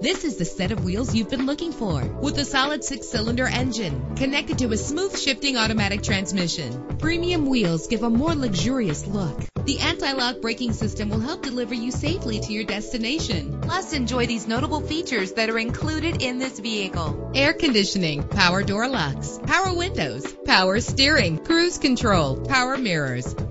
This is the set of wheels you've been looking for, with a solid 6-cylinder engine connected to a smooth shifting automatic transmission. Premium wheels give a more luxurious look. The anti-lock braking system will help deliver you safely to your destination. Plus, enjoy these notable features that are included in this vehicle: air conditioning, power door locks, power windows, power steering, cruise control, power mirrors,